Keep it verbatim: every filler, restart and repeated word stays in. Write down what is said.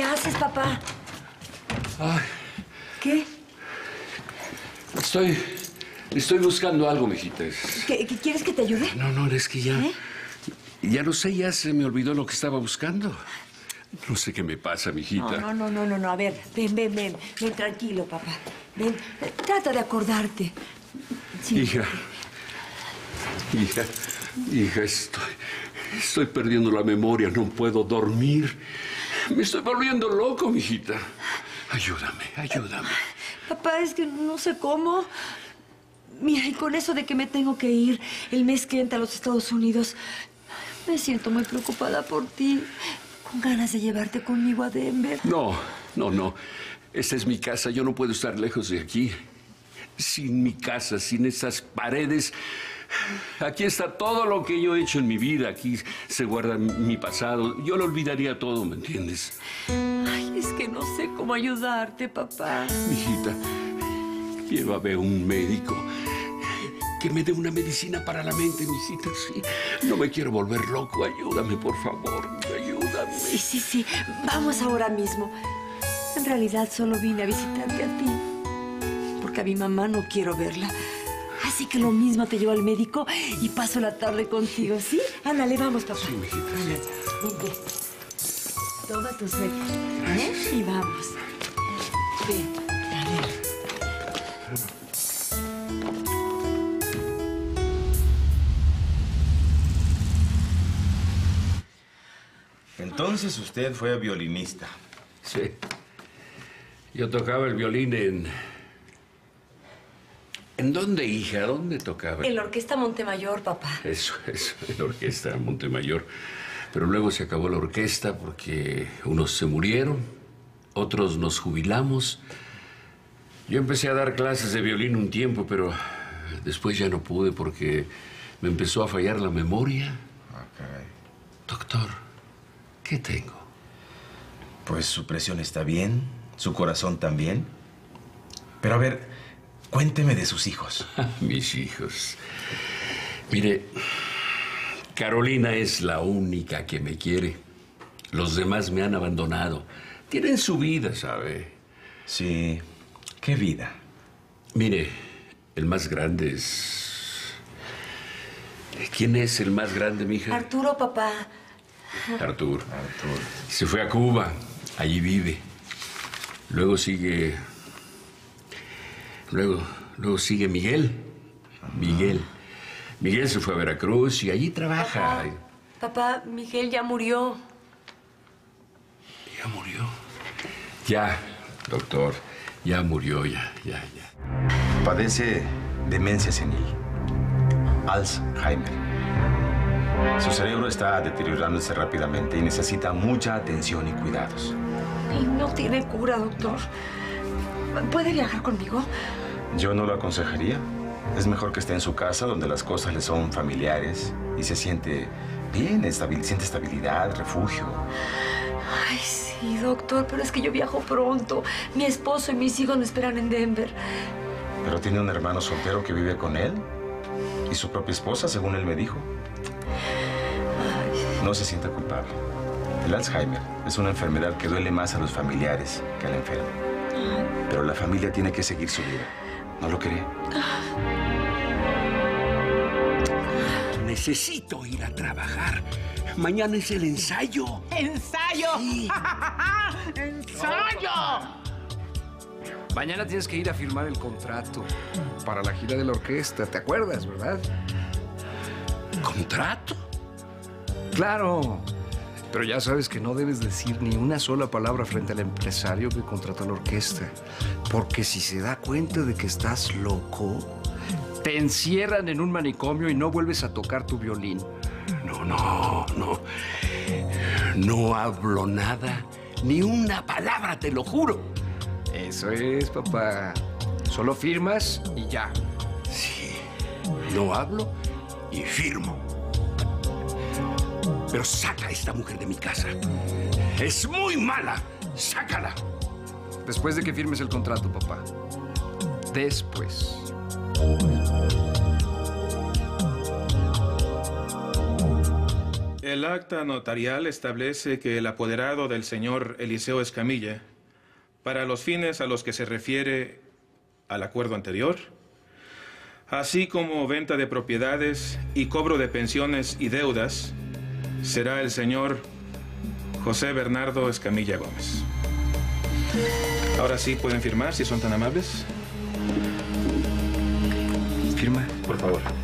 ¿Qué haces, papá? Ay. ¿Qué? Estoy... Estoy buscando algo, mijita. ¿Qué, ¿Quieres que te ayude? No, no, es que ya... ¿Eh? Ya no sé, ya se me olvidó lo que estaba buscando. No sé qué me pasa, mijita. No, no, no, no, no. A ver, ven, ven, ven. Ven, tranquilo, papá. Ven, trata de acordarte. Sí. Hija. Hija. Hija, estoy... Estoy perdiendo la memoria. No puedo dormir. Me estoy volviendo loco, mijita. Ayúdame, ayúdame. Papá, es que no sé cómo. Mira, y con eso de que me tengo que ir el mes que entra a los Estados Unidos, me siento muy preocupada por ti, con ganas de llevarte conmigo a Denver. No, no, no. Esta es mi casa. Yo no puedo estar lejos de aquí. Sin mi casa, sin esas paredes. Aquí está todo lo que yo he hecho en mi vida. Aquí se guarda mi pasado. Yo lo olvidaría todo, ¿me entiendes? Ay, es que no sé cómo ayudarte, papá. Mijita, llévame a un médico que me dé una medicina para la mente, mijita. Sí. No me quiero volver loco. Ayúdame, por favor. Ayúdame. Sí, sí, sí. Vamos ahora mismo. En realidad solo vine a visitarte a ti. Porque a mi mamá no quiero verla. Así que lo mismo te llevo al médico y paso la tarde contigo, ¿sí? Ándale, vamos, papá. Sí, mijita. Ándale, vente. Toma tus besos, ¿eh? Y vamos. Ven, dale. Entonces usted fue violinista. Sí. Yo tocaba el violín en... ¿En dónde, hija? ¿Dónde tocaba? En la Orquesta Montemayor, papá. Eso, eso, en la Orquesta Montemayor. Pero luego se acabó la orquesta porque unos se murieron, otros nos jubilamos. Yo empecé a dar clases de violín un tiempo, pero después ya no pude porque me empezó a fallar la memoria. Okay. Doctor, ¿qué tengo? Pues su presión está bien, su corazón también. Pero a ver, cuénteme de sus hijos. Mis hijos. Mire, Carolina es la única que me quiere. Los demás me han abandonado. Tienen su vida, ¿sabe? Sí. ¿Qué vida? Mire, el más grande es... ¿Quién es el más grande, mija? Arturo, papá. Arturo. Arturo. Se fue a Cuba. Allí vive. Luego sigue... Luego, luego sigue Miguel. Ajá. Miguel. Miguel se fue a Veracruz y allí trabaja. Papá, papá, Miguel ya murió. ¿Ya murió? Ya, doctor. Ya murió, ya, ya, ya. Padece demencia senil, Alzheimer. Su cerebro está deteriorándose rápidamente y necesita mucha atención y cuidados. Y no tiene cura, doctor. ¿Puede viajar conmigo? Yo no lo aconsejaría. Es mejor que esté en su casa, donde las cosas le son familiares y se siente bien, estabil, siente estabilidad, refugio. Ay, sí, doctor, pero es que yo viajo pronto. Mi esposo y mis hijos me esperan en Denver. Pero tiene un hermano soltero que vive con él y su propia esposa, según él me dijo. Ay. No se sienta culpable. El Alzheimer es una enfermedad que duele más a los familiares que al enfermo. Ay. Pero la familia tiene que seguir su vida. ¿No lo cree? Necesito ir a trabajar. Mañana es el ensayo. ¿Ensayo? Sí. ¡Ensayo! Mañana tienes que ir a firmar el contrato para la gira de la orquesta. ¿Te acuerdas, verdad? ¿Contrato? Claro. Pero ya sabes que no debes decir ni una sola palabra frente al empresario que contrató la orquesta. Porque si se da cuenta de que estás loco, te encierran en un manicomio y no vuelves a tocar tu violín. No, no, no. No hablo nada, ni una palabra, te lo juro. Eso es, papá. Solo firmas y ya. Sí, no hablo y firmo. Pero saca a esta mujer de mi casa. Es muy mala. Sácala. Después de que firmes el contrato, papá. Después. El acta notarial establece que el apoderado del señor Eliseo Escamilla, para los fines a los que se refiere al acuerdo anterior, así como venta de propiedades y cobro de pensiones y deudas, será el señor José Bernardo Escamilla Gómez. Ahora sí pueden firmar, si son tan amables. Firma, por favor.